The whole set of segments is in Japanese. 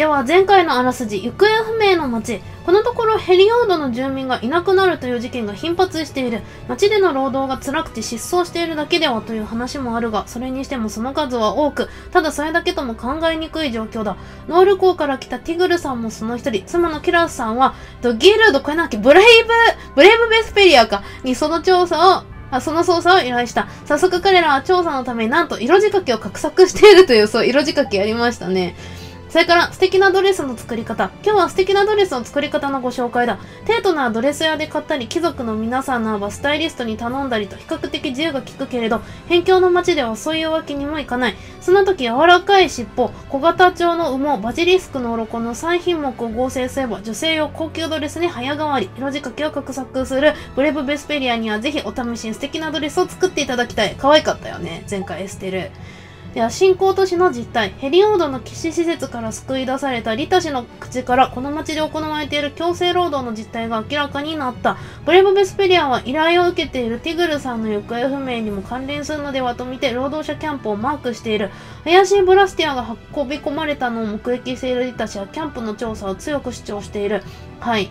では前回のあらすじ、行方不明の町。このところヘリオードの住民がいなくなるという事件が頻発している。町での労働が辛くて失踪しているだけではという話もあるが、それにしてもその数は多く、ただそれだけとも考えにくい状況だ。ノール港から来たティグルさんもその一人、妻のキラスさんは、ギルド、これなんだっけ、ブレイブベスペリアか、にその捜査を依頼した。早速彼らは調査のためになんと色仕掛けを画策しているという、そう、色仕掛けやりましたね。それから、素敵なドレスの作り方。今日は素敵なドレスの作り方のご紹介だ。帝都ならドレス屋で買ったり、貴族の皆さんならばスタイリストに頼んだりと比較的自由が利くけれど、辺境の街ではそういうわけにもいかない。そんな時、柔らかい尻尾、小型調の羽毛、バジリスクの鱗の3品目を合成すれば、女性用高級ドレスに早変わり、色仕掛けを画策するブレイブ・ベスペリアにはぜひお試しに素敵なドレスを作っていただきたい。可愛かったよね。前回エステル。では、新興都市の実態。ヘリオードの騎士施設から救い出されたリタ氏の口から、この町で行われている強制労働の実態が明らかになった。ブレイブ・ベスペリアは依頼を受けているティグルさんの行方不明にも関連するのではと見て、労働者キャンプをマークしている。怪しいブラスティアが運び込まれたのを目撃しているリタ氏は、キャンプの調査を強く主張している。はい。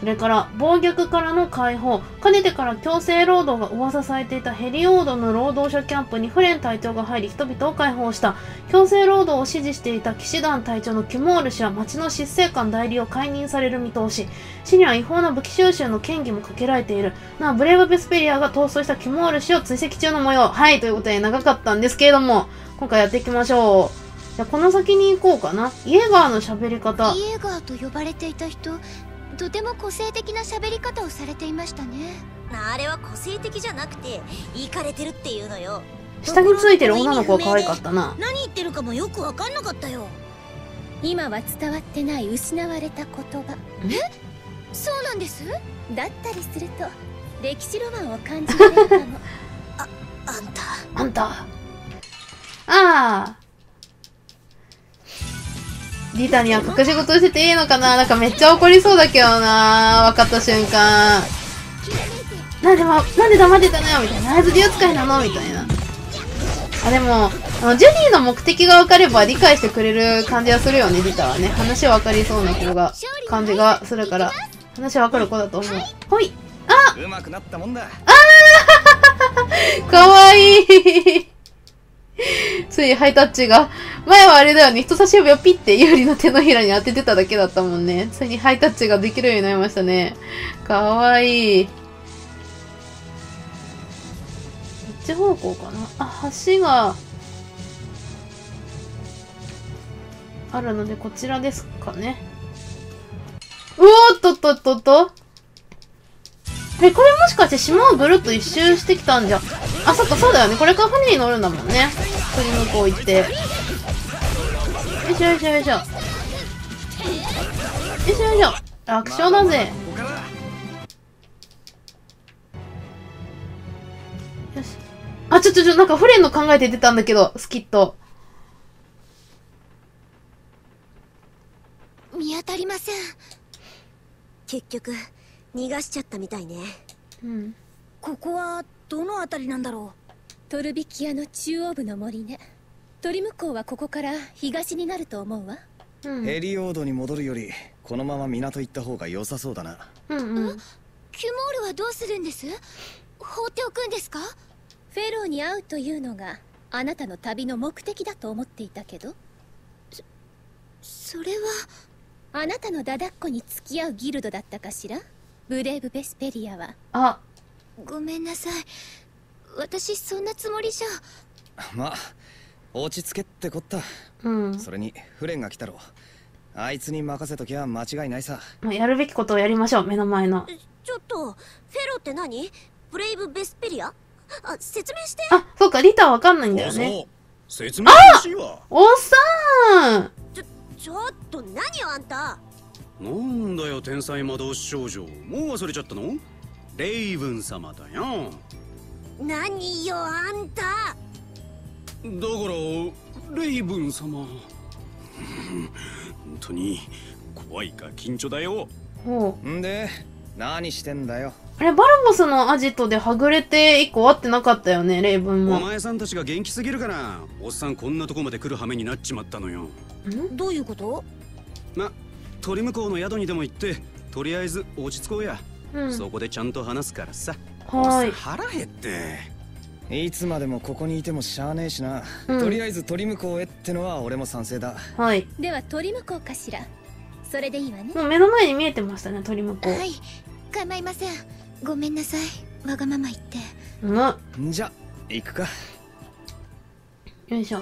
それから、暴虐からの解放。かねてから強制労働が噂されていたヘリオードの労働者キャンプにフレン隊長が入り人々を解放した。強制労働を支持していた騎士団隊長のキュモール氏は町の執政官代理を解任される見通し。市には違法な武器収集の嫌疑もかけられている。なお、ブレイブ・ベスペリアが逃走したキュモール氏を追跡中の模様。はい、ということで長かったんですけれども、今回やっていきましょう。じゃあ、この先に行こうかな。イエガーの喋り方。イエガーと呼ばれていた人、とても個性的な喋り方をされていましたね。あれは個性的じゃなくてイカれてるっていうのよ。下についてる女の子は可愛かったな。何言ってるかもよく分かんなかったよ。今は伝わってない失われた言葉。え、そうなんです。だったりすると歴史ロマンを感じられるかも。あんたああ、リタには隠し事してていいのかな。なんかめっちゃ怒りそうだけどな。分かった瞬間。なんで黙ってたのよみたいな。あいつ竜使いなのみたいな。あ、でも、ジュニーの目的が分かれば理解してくれる感じはするよね、リタはね。話分かりそうな子が、感じがするから。話分かる子だと思う。ほい。あっ、かわいい。ついハイタッチが。前はあれだよね、人差し指をピッてユーリの手のひらに当ててただけだったもんね。ついにハイタッチができるようになりましたね。かわいい。こっち方向かな。あ、橋があるので、こちらですかね。うおっとっとっとっと。え、これもしかして島をぐるっと一周してきたんじゃ。あ、そっか、そうだよね。これから船に乗るんだもんね。鳥向こう行って。よいしょよいしょよいしょ。よいしょよいしょ。楽勝だぜ。よし。あ、ちょ、なんかフレンの考えて出たんだけど、スキッと。見当たりません。結局、逃がしちゃったみたいね。うん。ここは、どのあたりなんだろう。トルビキアの中央部の森ね。鳥向こうはここから東になると思うわ。うん、ヘリオードに戻るより、このまま港行った方が良さそうだな。うんうん。キュモールはどうするんです？放っておくんですか？フェローに会うというのが、あなたの旅の目的だと思っていたけど。それは、あなたのダダっ子に付き合うギルドだったかしら？ブレイブ・ベスペリアは。あ、ごめんなさい、私そんなつもりじゃ。まあ、落ち着けってこった。うん、それにフレンが来たろ。あいつに任せときゃ間違いないさ。やるべきことをやりましょう。目の前のちょっと、フェロって何？ブレイブ・ベスペリア？あ、説明して。あ、そうか、リタはわかんないんだよね。説明欲しいわ。おっさん、ちょっと何よ、あんた。なんだよ、天才魔導士少女。もう忘れちゃったの？レイブン様だよ。何よ、あんた。だから、レイブン様。本当に怖いか緊張だよ。んで、何してんだよ。あれ、バルボスのアジトではぐれて以降会ってなかったよね、レイブンも。お前さんたちが元気すぎるから、おっさんこんなとこまで来る羽目になっちまったのよ。どういうこと？ま、鳥向こうの宿にでも行ってとりあえず落ち着こうや、うん、そこでちゃんと話すからさ。はい、腹減っていつまでもここにいてもしゃあねえしな、うん、とりあえず鳥向こうへってのは俺も賛成だ。はい、では鳥向こうかしら。それでいいわね。もう目の前に見えてましたね、鳥向こう。はい、構いません。ごめんなさい、わがまま言って。うん、じゃ行くか。よいしょ。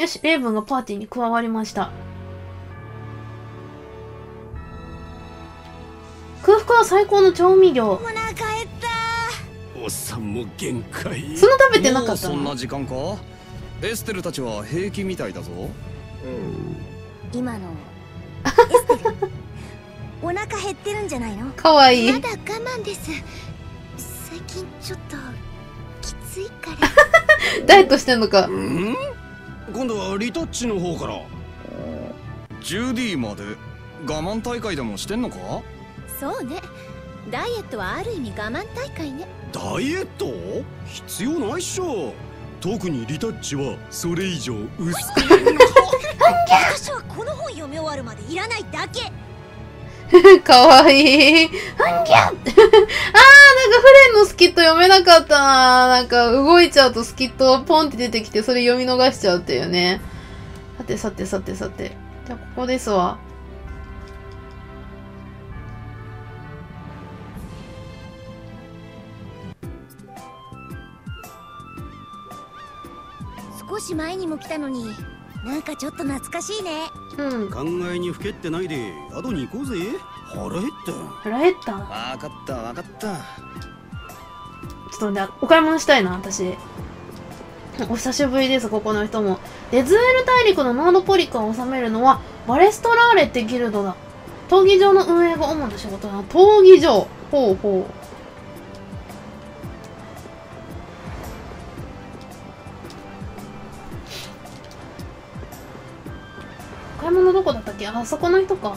よし、レイブンがパーティーに加わりました。空腹は最高の調味料。お腹減った。おっさんも限界。そんな食べてなかった。そんな時間か。エステルたちは平気みたいだぞ。うん、今のエステルお腹減ってるんじゃないの。かわいい。まだ我慢です。最近ちょっときついからダイエットしてんのか。うん、今度はリタッチの方から。ジュディまで我慢大会でもしてんのか。そうね、ダイエットはある意味我慢大会ね。ダイエット必要ないっしょ。特にリタッチはそれ以上薄くないのか私はこの本読み終わるまでいらないだけかわいい。あんぎゃんあー、なんかフレンのスキット読めなかったな。なんか動いちゃうとスキットポンって出てきて、それ読み逃しちゃうっていうね。さてさてさてさて。じゃあここですわ。少し前にも来たのに、なんかちょっと懐かしいね。うん。考えにふけってないで宿に行こうぜ。腹減った。腹減った。わかったわかった。ちょっとね、お買い物したいな私。お久しぶりですここの人も。デズエル大陸のノードポリカを治めるのはバレストラーレってギルドだ。闘技場の運営が主な仕事だ。闘技場。ほうほう。買い物どこだったっけ。あそこの人か。よ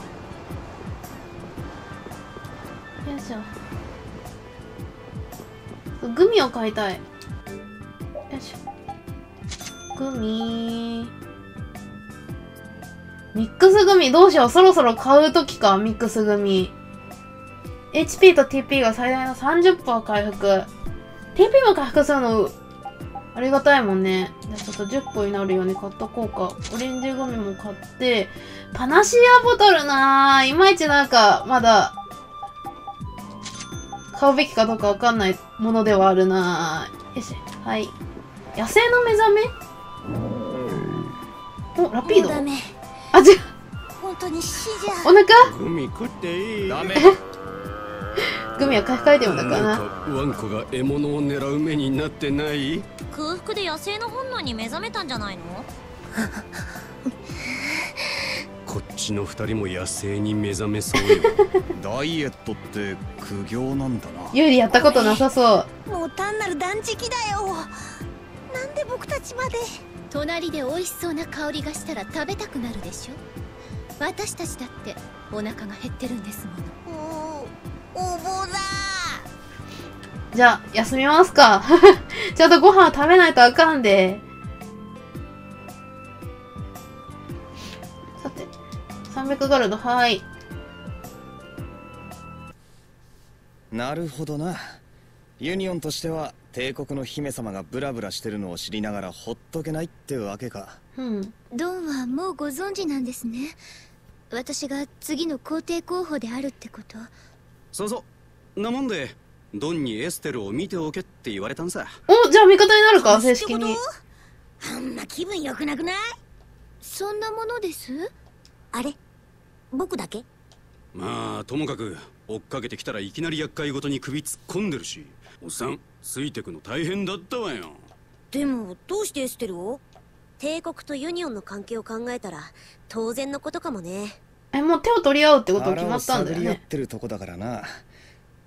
いしょ、グミを買いたい。よいしょ、グミミックスグミどうしよう。そろそろ買うときか。ミックスグミ HP と TP が最大の 30% 回復。 TP も回復するのありがたいもんね。じゃあちょっと10個になるように買っとこうか。オレンジグミも買って、パナシアボトルなぁ。いまいちなんか、まだ、買うべきかどうかわかんないものではあるなぁ。よし、はい。野生の目覚め？お、ラピード？あ、違う。本当に死じゃ。お腹？グミ食っていい？ダメ。グミは回復アイテムだからな。ワンコが獲物を狙う目になってない。空腹で野生の本能に目覚めたんじゃないのこっちの二人も野生に目覚めそうよダイエットって苦行なんだな。ユーリやったことなさそう。もう単なる断食だよ。なんで僕たちまで。隣で美味しそうな香りがしたら食べたくなるでしょ。私たちだってお腹が減ってるんですもの。じゃあ、休みますか。ちゃんとご飯を食べないとあかんで。さて、300ゴールド、はい。なるほどな。ユニオンとしては、帝国の姫様がブラブラしてるのを知りながらほっとけないってわけか。うん。ドンはもうご存知なんですね。私が次の皇帝候補であるってこと。そうそう。なもんで、ドンにエステルを見ておけって言われたんさ。お、じゃあ味方になるか正式に。あんま気分良くなくない？そんなものです？あれ？僕だけ？まあともかく追っかけてきたらいきなり厄介ごとに首突っ込んでるし、おっさんついてくの大変だったわよ。でもどうしてエステルを？帝国とユニオンの関係を考えたら当然のことかもね。え、もう手を取り合うってこと決まったんだよね。やってるとこだからな。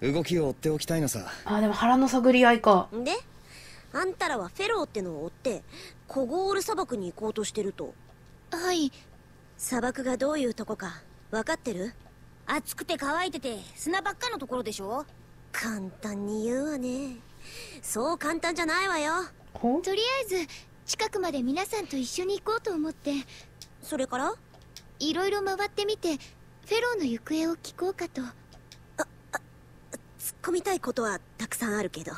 動きを追っておきたいのさ。あ、でも腹の探り合いか。であんたらはフェローってのを追ってコゴール砂漠に行こうとしてると。はい。砂漠がどういうとこか分かってる？暑くて乾いてて砂ばっかのところでしょ。簡単に言うわね。そう簡単じゃないわよ。とりあえず近くまで皆さんと一緒に行こうと思って。それからいろいろ回ってみてフェローの行方を聞こうかと。突っ込みたいことはたくさんあるけど、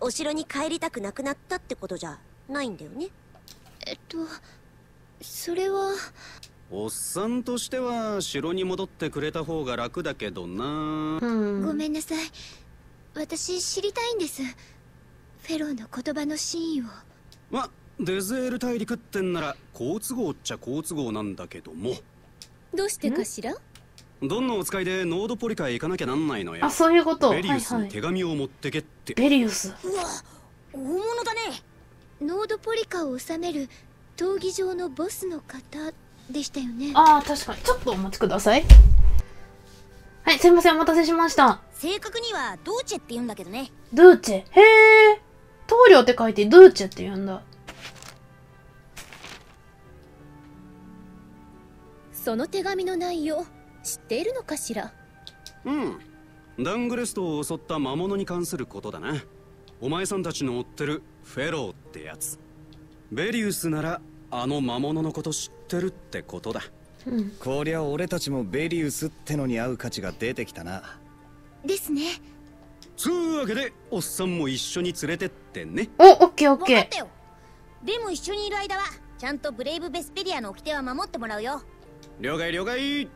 お城に帰りたくなくなったってことじゃないんだよね。それはおっさんとしては城に戻ってくれた方が楽だけどな。ごめんなさい、私知りたいんです、フェローの言葉の真意を。デゼール大陸ってんなら好都合っちゃ好都合なんだけども。どうしてかしら？どんなお使いでノードポリカへ行かなきゃなんないのよ。そういうこと。ベリウスに手紙を持ってけって。ベリウス、うわ、大物だね。ノードポリカを治める闘技場のボスの方でしたよね。確かに。ちょっとお待ちください。はい、すいません、お待たせしました。正確にはドーチェって言うんだけどね。ドーチェ、へえ、棟梁って書いてドーチェって言うんだ。その手紙の内容知っているのかしら？ダングレストを襲った魔物に関することだな。お前さんたちの追ってるフェローってやつ、ベリウスならあの魔物のこと知ってるってことだ。こりゃ俺たちもベリウスってのに合う価値が出てきたな。ですね。つうわけでおっさんも一緒に連れてってね。オッケーオッケー。でも一緒にいる間はちゃんとブレイブベスペリアの掟は守ってもらうよ。了解了解。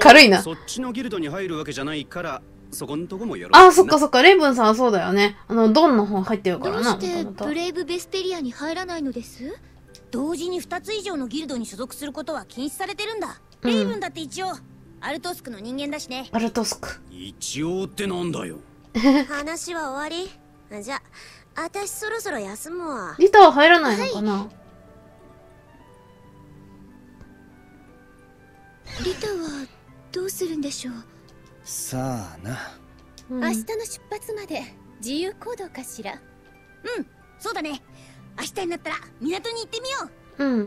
軽いな。そっちのギルドに入るわけじゃないからそこんとこもよろしくな。そっかそっか、レイブンさんはそうだよね。ドンの方入ってるからな。どうしてブレイブベスペリアに入らないのです？同時に2つ以上のギルドに所属することは禁止されてるんだ。レイブンだって一応アルトスクの人間だしね。アルトスク一応ってなんだよ。話は終わり。じゃあ私そろそろ休むわ。リタは入らないのかな、リタはどうするんでしょう。さあな、明日の出発まで自由行動かしら。そうだね。明日になったら港に行ってみよ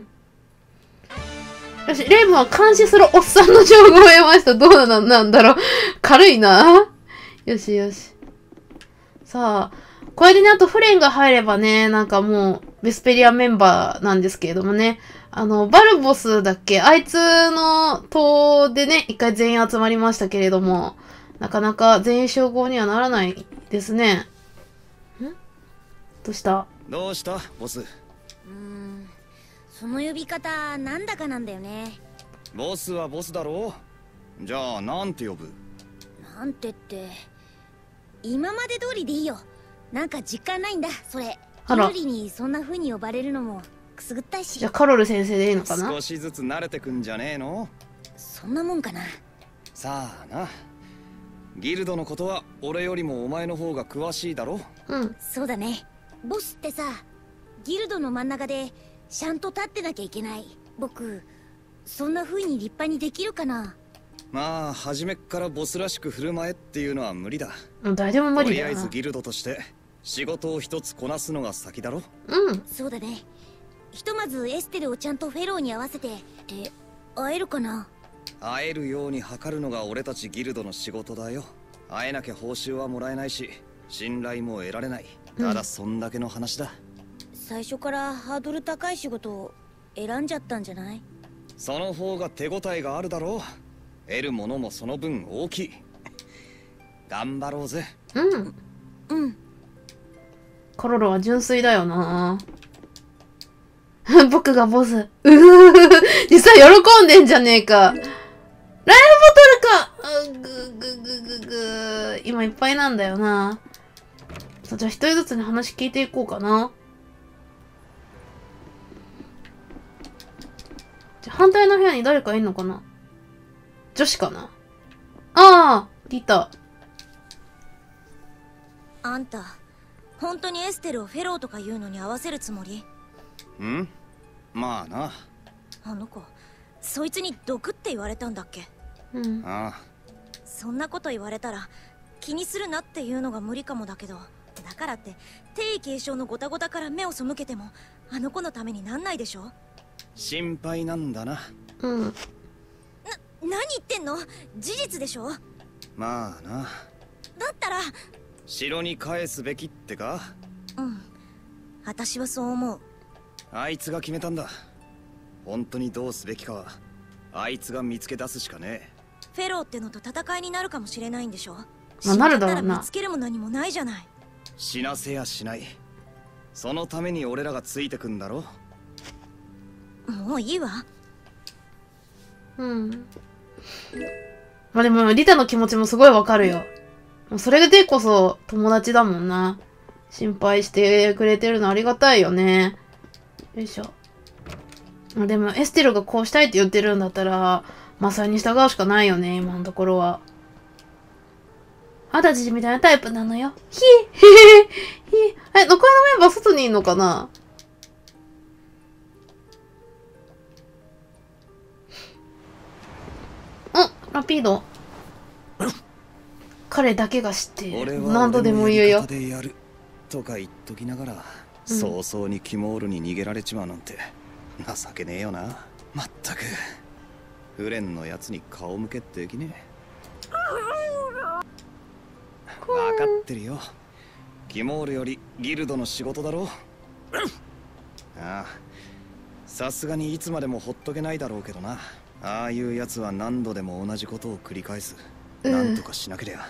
う。よし、レイブンは監視するおっさんの情報を得ました。どうなんだろう。軽いな。よしよし。さあ、これでね、あとフレンが入ればね、なんかもう、ベスペリアメンバーなんですけれどもね。バルボスだっけ、あいつの塔でね、一回全員集まりましたけれども、なかなか全員集合にはならないですね。どうしたボス。その呼び方、なんだかなんだよね。ボスはボスだろう。じゃあ、なんて呼ぶ？なんてって、今まで通りでいいよ。なんか実感ないんだ、それ。一人にそんな風に呼ばれるのもくすぐったいし。じゃあカロル先生でいいのかな。少しずつ慣れてくんじゃねえの。そんなもんかな。さあな、ギルドのことは俺よりもお前の方が詳しいだろ。そうだね。ボスってさ、ギルドの真ん中でちゃんと立ってなきゃいけない。僕そんな風に立派にできるかな。まあ初めっからボスらしく振る舞えっていうのは無理だ。誰も無理だ。とりあえずギルドとして仕事を一つこなすのが先だろ。そうだね。ひとまずエステルをちゃんとフェローに合わせて。で、会えるかな。会えるように図るのが俺たちギルドの仕事だよ。会えなきゃ報酬はもらえないし信頼も得られない。ただそんだけの話だ。最初からハードル高い仕事を選んじゃったんじゃない？その方が手応えがあるだろう。得るものもその分大きい。頑張ろうぜ。カロロは純粋だよな。僕がボス。実際喜んでんじゃねえか。ライフボトルか。今いっぱいなんだよな。じゃあ一人ずつに話聞いていこうかな。じゃあ反対の部屋に誰かいんのかな。女子かな。リタ。あんた、本当にエステルをフェローとか言うのに合わせるつもり？まあな。あの子、そいつに毒って言われたんだっけ？ああ。そんなこと言われたら気にするなっていうのが無理かもだけど、だからって帝位継承のゴタゴタから目を背けてもあの子のためになんないでしょ。心配なんだな。何言ってんの。事実でしょ。まあな。だったら城に返すべきってか。私はそう思う。あいつが決めたんだ。本当にどうすべきかはあいつが見つけ出すしかねえ。フェローってのと戦いになるかもしれないんでしょ。まあ、なるだろうな。見つけるも何もないじゃない。死なせやしない。そのために俺らがついてくんだろ。もういいわ。うん。まあでもリタの気持ちもすごいわかるよ。それでこそ友達だもんな。心配してくれてるのありがたいよね。よいしょ。まあでもエステルがこうしたいって言ってるんだったら、マサイに従うしかないよね、今のところは。あたちみたいなタイプなのよ。ひえへへへ。え、残りのメンバー外にいんのかな。うん、ラピード。彼だけが知っている。何度でも言うよ。とか言っときながら、早々にキモールに逃げられちまうなんて情けねえよな。まったくフレンのやつに顔向けってできねえ。分かってるよ。キモールよりギルドの仕事だろ。ああ、さすがにいつまでもほっとけないだろうけどな。ああいうやつは何度でも同じことを繰り返す。なんとかしなけりゃ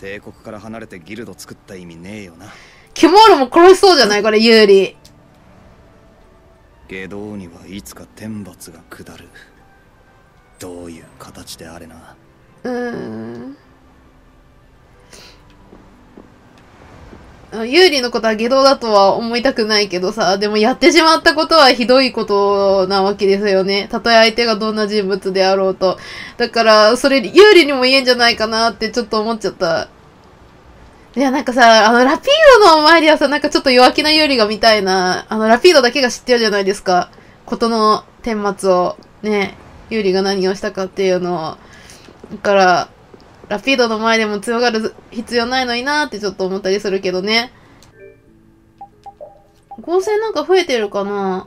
帝国から離れてギルド作った意味ねえよな。キモールも殺しそうじゃないこれ、有利。外道にはいつか天罰が下る。どういう形であれな。有利のことは外道だとは思いたくないけどさ、でもやってしまったことはひどいことなわけですよね。たとえ相手がどんな人物であろうと。だから、それ有利にも言えんじゃないかなってちょっと思っちゃった。いや、なんかさ、ラピードの周りはさ、なんかちょっと弱気な有利が見たいな。ラピードだけが知ってるじゃないですか。ことの顛末を。ね、有利が何をしたかっていうのを。だから、ラピードの前でも強がる必要ないのになーってちょっと思ったりするけどね。合成なんか増えてるかな。あ、なん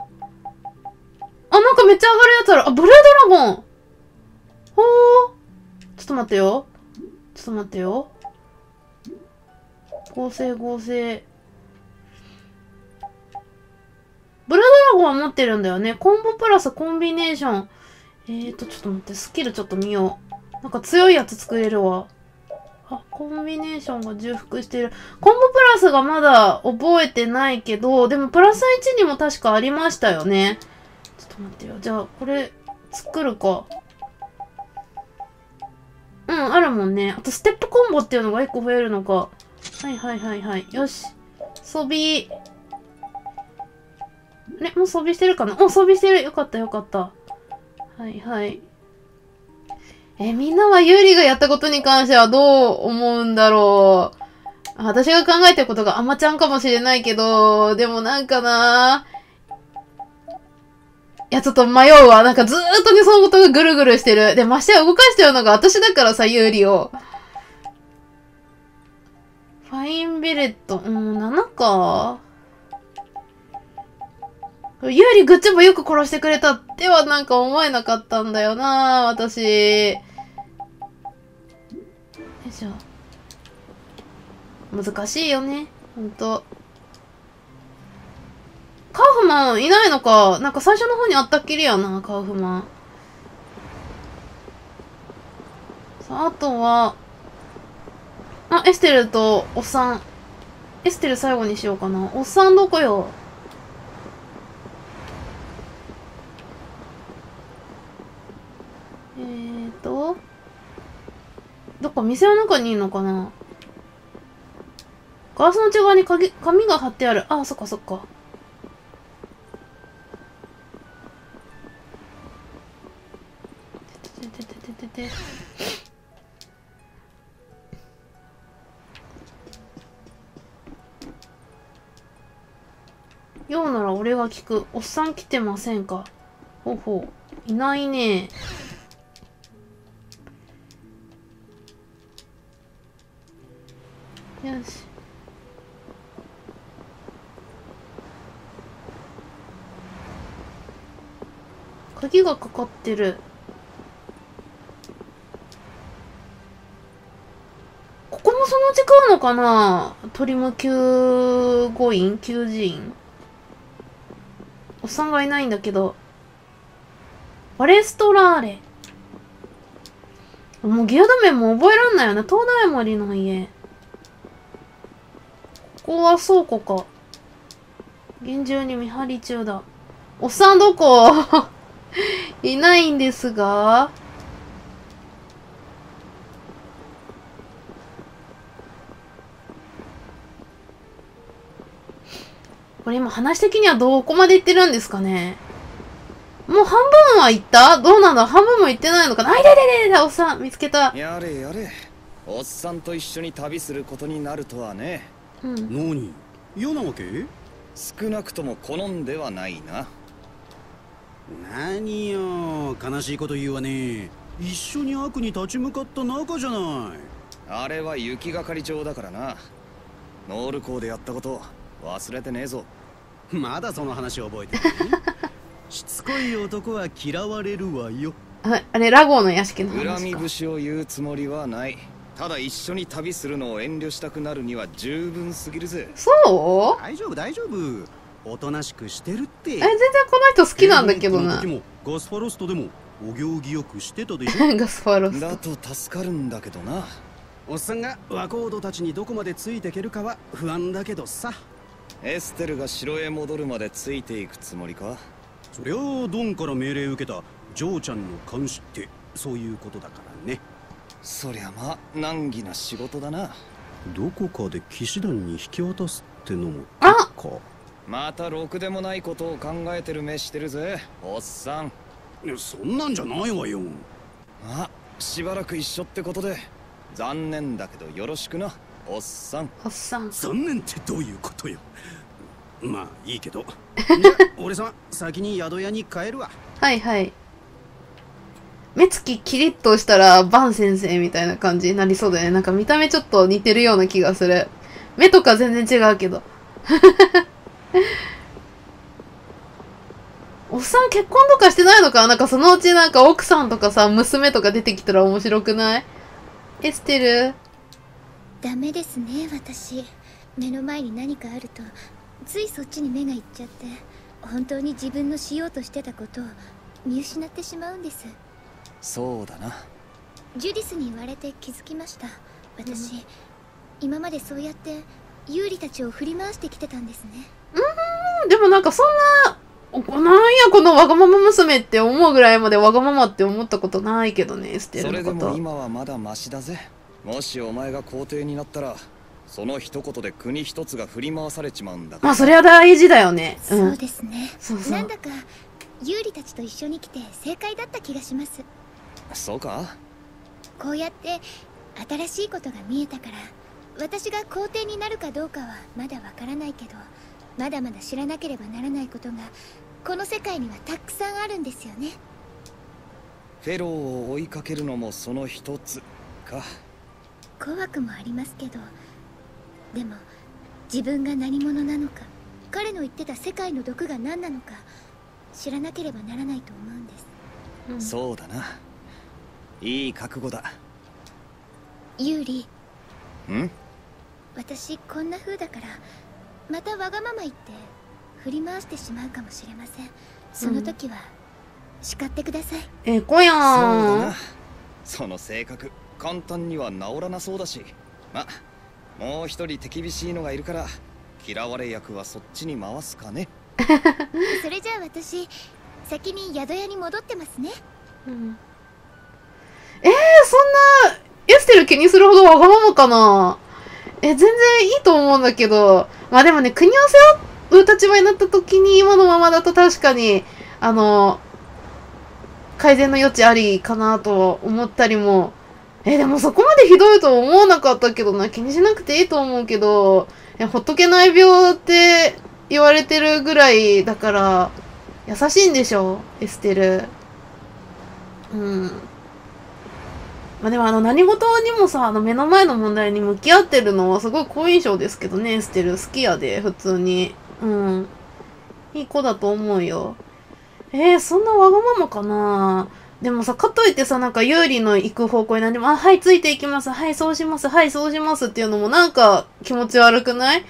かめっちゃ上がるやつある。あ、ブルードラゴン。ほー。ちょっと待ってよ。ちょっと待ってよ。合成合成。ブルードラゴンは持ってるんだよね。コンボプラスコンビネーション。ちょっと待って。スキルちょっと見よう。なんか強いやつ作れるわ。あ、コンビネーションが重複してる。コンボプラスがまだ覚えてないけど、でもプラス1にも確かありましたよね。ちょっと待ってよ。じゃあ、これ作るか。うん、あるもんね。あと、ステップコンボっていうのが1個増えるのか。はいはいはいはい。よし。装備。あれ、もう装備してるかな。お、装備してる。よかったよかった。はいはい。みんなはユーリがやったことに関してはどう思うんだろう。私が考えてることがあまちゃんかもしれないけど、でもなんかなぁ。いや、ちょっと迷うわ。なんかずーっとね、そのことがぐるぐるしてる。で、ましてや動かしてるのが私だからさ、ユーリを。ファインベレット、うん、7か。ユーリグッチもよく殺してくれたってはなんか思えなかったんだよなぁ、私。よいしょ。難しいよね、ほんと。カウフマンいないのか。なんか最初の方にあったっきりやな、カウフマン。さあ、あとは、あ、エステルとおっさん。エステル最後にしようかな。おっさんどこよ。どっか店の中にいるのかな。ガラスの内側に紙が貼ってある。ああ、そっかそっか。ててててててて。ようなら俺が聞く。おっさん来てませんか。ほうほう。いないねえ。よし。鍵がかかってる。ここもそのうち食うのかな。トリム救護員救持員。おっさんがいないんだけど。パレストラーレ。もうギルド名も覚えらんないよね。東大森の家。ここは倉庫か。厳重に見張り中だ。おっさんどこいないんですが。これ今話的にはどこまで行ってるんですかね。もう半分は行った？どうなんだ？半分も行ってないのかな。あ、いたいたいたいた、おっさん見つけた。やれやれ、おっさんと一緒に旅することになるとはね。うん。何？嫌なわけ？少なくとも好んではないな。何よ、悲しいこと言うわね。一緒に悪に立ち向かった仲じゃない。あれは雪係長だからな。ノール校でやったこと忘れてねえぞ。まだその話覚えてる。しつこい男は嫌われるわよ。あれラゴーの屋敷の話か。恨み節を言うつもりはない。ただ一緒に旅するのを遠慮したくなるには十分すぎるぜ。そう？大丈夫大丈夫。おとなしくしてるって。え、全然この人好きなんだけどな。ガスファロストでもお行儀よくしてたでしょ。ガスファロスト。だと助かるんだけどな。おっさんが若人たちにどこまでついていけるかは不安だけどさ。エステルが城へ戻るまでついていくつもりか。そりゃあドンから命令受けたジョーちゃんの監視ってそういうことだからね。そりゃまあ難儀な仕事だな。どこかで騎士団に引き渡すってのもあっか。またろくでもないことを考えてる目してるぜ、おっさん。いや、そんなんじゃないわよ。あ、しばらく一緒ってことで残念だけどよろしくな、おっさん。おっさん、残念ってどういうことよ。まあいいけど。俺さん先に宿屋に帰るわ。はいはい。目つきキリッとしたらバン先生みたいな感じになりそうだよね。なんか見た目ちょっと似てるような気がする。目とか全然違うけど。おっさん結婚とかしてないのか。なんかそのうちなんか奥さんとかさ、娘とか出てきたら面白くない？エステル。ダメですね、私。目の前に何かあるとついそっちに目がいっちゃって、本当に自分のしようとしてたことを見失ってしまうんです。そうだな。ジュディスに言われて気づきました。私、今までそうやってユーリたちを振り回してきてたんですね。でもなんかそんな、なんやこのわがまま娘って思うぐらいまでわがままって思ったことないけどね、エステルのこと。それでも今はまだマシだぜ。もしお前が皇帝になったらその一言で国一つが振り回されちまうんだから。まあそれは大事だよね。そうですね。なんだかユーリたちと一緒に来て正解だった気がします。そうか。こうやって新しいことが見えたから、私が皇帝になるかどうかはまだわからないけど、まだまだ知らなければならないことがこの世界にはたくさんあるんですよね。フェローを追いかけるのもその一つか。怖くもありますけど、でも自分が何者なのか、彼の言ってた世界の毒が何なのか知らなければならないと思うんです、そうだな。いい覚悟だ、ユーリ。私こんな風だからまたわがまま言って振り回してしまうかもしれません。その時は叱ってください。ええ子やん。そうだな。その性格簡単には治らなそうだし、まもう一人手厳しいのがいるから嫌われ役はそっちに回すかね。それじゃあ私先に宿屋に戻ってますね。そんなエステル気にするほどわがままかな。全然いいと思うんだけど、まあでもね、国を背負う立場になった時に今のままだと確かに改善の余地ありかなと思ったりも。でもそこまでひどいとは思わなかったけどな。気にしなくていいと思うけど、ほっとけない病って言われてるぐらいだから、優しいんでしょ、エステル。まあ、でも何事にもさ、目の前の問題に向き合ってるのはすごい好印象ですけどね、エステル。好きやで、普通に。いい子だと思うよ。そんなわがままかな。でもさ、かといってさ、なんか、ユーリの行く方向に何でも、あ、はい、ついていきます、はい、そうします、はい、そうしますっていうのもなんか気持ち悪くない？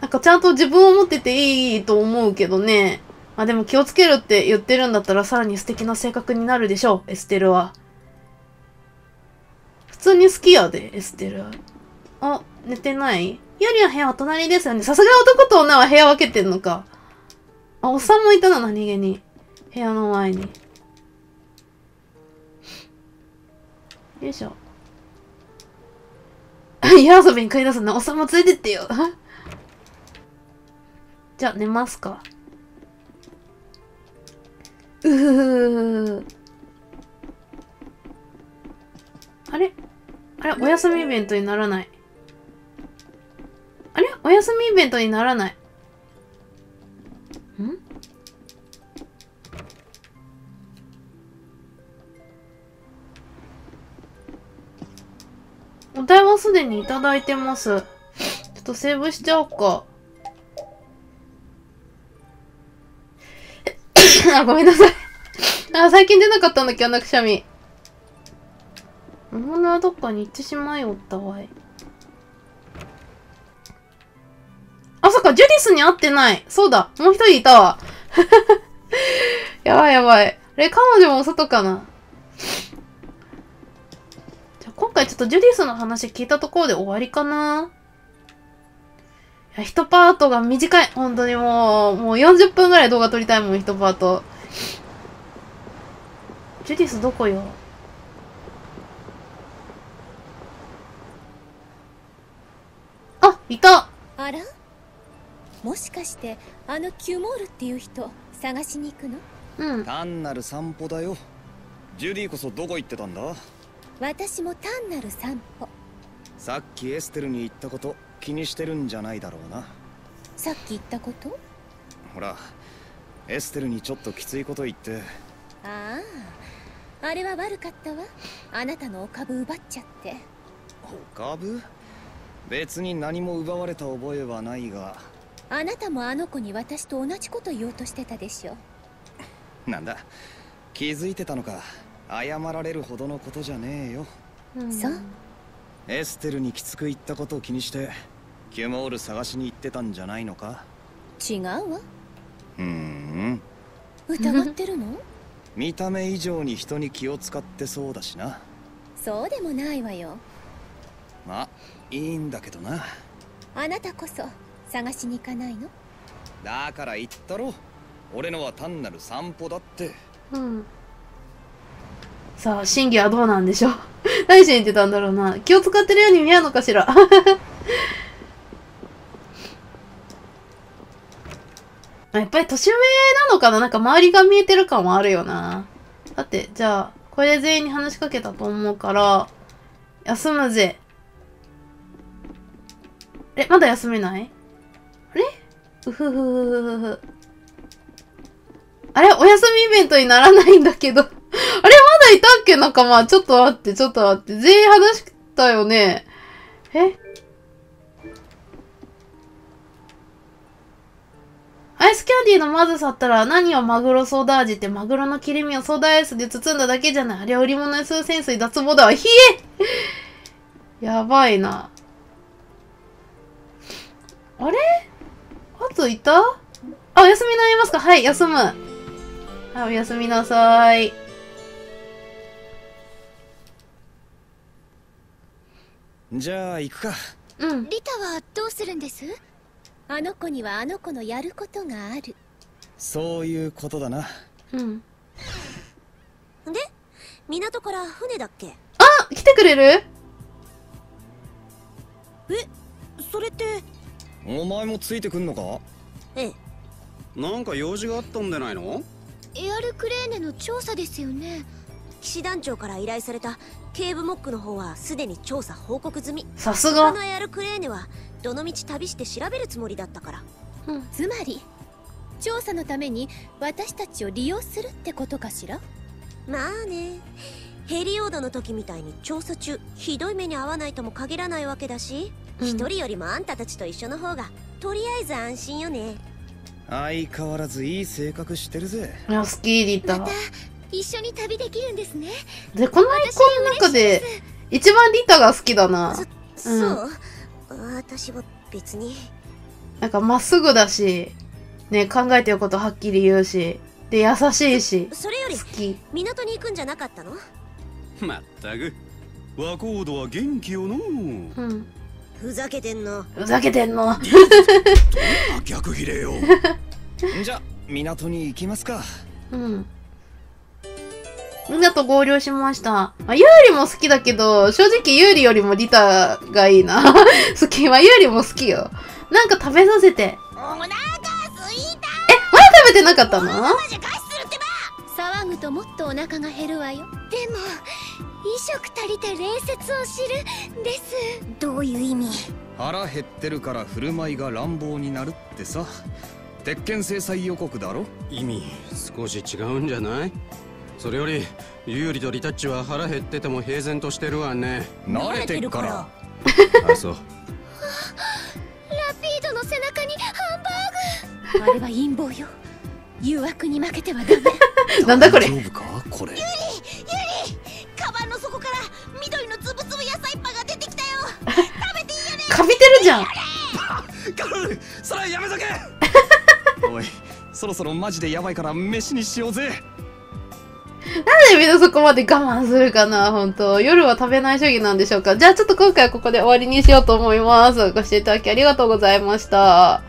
なんかちゃんと自分を持ってていいと思うけどね。まあでも気をつけるって言ってるんだったらさらに素敵な性格になるでしょう、エステルは。普通に好きやで、エステルは。あ、寝てない?よりの部屋は隣ですよね。さすが男と女は部屋分けてんのか。あ、おっさんもいたな、何気に。部屋の前に。よいしょ。家遊びに買い出すんだ。おっさんも連れてってよ。じゃあ、寝ますか。うふふ。あれお休みイベントにならない。あれお休みイベントにならない。ん?お題はすでにいただいてます。ちょっとセーブしちゃおうか。あ、ごめんなさい。あ、最近出なかったんだっけ、あんなくしゃみ。魔物はどっかに行ってしまいおったわい。あ、そっか、ジュリスに会ってない。そうだ、もう一人いたわ。やばいやばい。あれ、彼女も外かな。今回ちょっとジュディスの話聞いたところで終わりかな。いや、一パートが短い。本当にもう40分ぐらい動画撮りたいもん、一パート。ジュディスどこよ。あ、いた。あら、もしかしてあのキューモールっていう人探しに行くの？うん。単なる散歩だよ。ジュディこそどこ行ってたんだ？私も単なる散歩。さっきエステルに言ったこと気にしてるんじゃないだろうな。さっき言ったこと？ほら、エステルにちょっときついこと言って。ああ、あれは悪かったわ。あなたのお株奪っちゃって。お株？別に何も奪われた覚えはないが。あなたもあの子に私と同じこと言おうとしてたでしょ。なんだ、気づいてたのか。謝られるほどのことじゃねえよ。そう。エステルにきつく言ったことを気にしてキュモール探しに行ってたんじゃないのか。違うわ。疑ってるの？見た目以上に人に気を使ってそうだしな。そうでもないわよ。まあいいんだけどな。あなたこそ探しに行かないの？だから言ったろ、俺のは単なる散歩だって。さあ、真偽はどうなんでしょう。何しに言ってたんだろうな。気を使ってるように見えるのかしら。やっぱり年上なのかな。なんか周りが見えてる感はあるよな。だって、じゃあ、これで全員に話しかけたと思うから、休むぜ。え、まだ休めない？あれ？うふふふふふ。あれ？お休みイベントにならないんだけど。あれ、まだいたっけ仲間。ちょっと待って、ちょっと待って。全員話したよね。え？アイスキャンディーのまずさったら何をマグロソーダ味ってマグロの切り身をソーダアイスで包んだだけじゃない。あれ、売り物にするセンスに脱帽だわ。ひえやばいな。あれ？あといた？あ、お休みになりますか？はい、休む。はい、おやすみなさーい。じゃあ行くか。うん。リタはどうするんです？あの子にはあの子のやることがある。そういうことだな。うん。で、港から船だっけ？あ、来てくれる？え、それってお前もついてくんのか？ええ。なんか用事があったんじゃないの？エアルクレーネの調査ですよね。騎士団長から依頼された警部モックの方はすでに調査報告済み。さすが。あのエアルクレーネはどの道旅して調べるつもりだったから。つまり調査のために私たちを利用するってことかしら。まあね、ヘリオードの時みたいに調査中ひどい目に遭わないとも限らないわけだし、一人よりもあんたたちと一緒の方がとりあえず安心よね。相変わらずいい性格してるぜ。あ、スキーリータ。また一緒に旅できるんですね。で、このアイコンの中で一番リタが好きだな。そう、私は別になんかまっすぐだし、ね、考えてることはっきり言うし、で優しいし、それより好き。港に行くんじゃなかったの？まったく和光堂は元気よの。うん。ふざけてんの。ふざけてんの。逆切れよ。じゃ港に行きますか。うん。みんなと合流しました。まあ、ユーリも好きだけど、正直ユーリよりもリタがいいな。好きはユーリも好きよ。なんか食べさせて。お腹すいた。え、まだ食べてなかったの？騒ぐともっとお腹が減るわよ。でも、衣食足りて礼節を知るです。どういう意味？腹減ってるから振る舞いが乱暴になるってさ。鉄拳制裁予告だろ？意味少し違うんじゃない？それよりユーリとリタッチは腹減ってても平然としてるわね。慣れてるから。あ、そう。ラピードの背中にハンバーグ。あれは陰謀よ。誘惑に負けてはダメ。なんだこれ。ユーリ、ユーリ、カバンの底から緑のつぶつぶ野菜パンが出てきたよ。食べていいよね。かびてるじゃん。ガル、それやめとけ。おい、そろそろマジでやばいから飯にしようぜ。なんでみんなそこまで我慢するかな、本当。夜は食べない主義なんでしょうか。じゃあちょっと今回はここで終わりにしようと思います。ご視聴いただきありがとうございました。